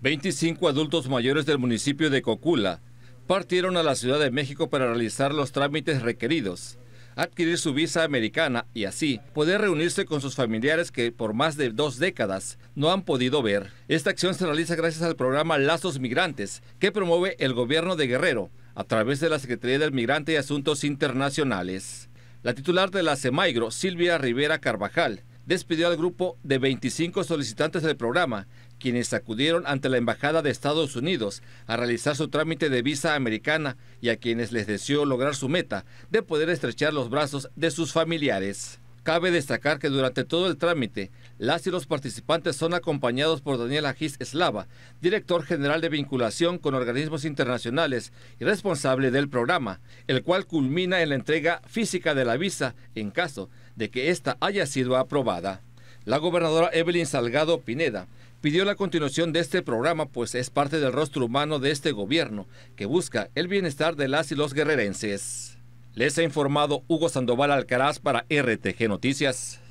25 adultos mayores del municipio de Cocula partieron a la Ciudad de México para realizar los trámites requeridos, adquirir su visa americana y así poder reunirse con sus familiares que por más de 2 décadas no han podido ver. Esta acción se realiza gracias al programa Lazos Migrantes, que promueve el gobierno de Guerrero a través de la Secretaría del Migrante y Asuntos Internacionales. La titular de la SEMAIGRO, Silvia Rivera Carvajal, despidió al grupo de 25 solicitantes del programa, quienes acudieron ante la Embajada de Estados Unidos a realizar su trámite de visa americana y a quienes les deseó lograr su meta de poder estrechar los brazos de sus familiares. Cabe destacar que durante todo el trámite, las y los participantes son acompañados por Daniel Agis Eslava, director general de vinculación con organismos internacionales y responsable del programa, el cual culmina en la entrega física de la visa en caso de que ésta haya sido aprobada. La gobernadora Evelyn Salgado Pineda pidió la continuación de este programa, pues es parte del rostro humano de este gobierno que busca el bienestar de las y los guerrerenses. Les ha informado Hugo Sandoval Alcaraz para RTG Noticias.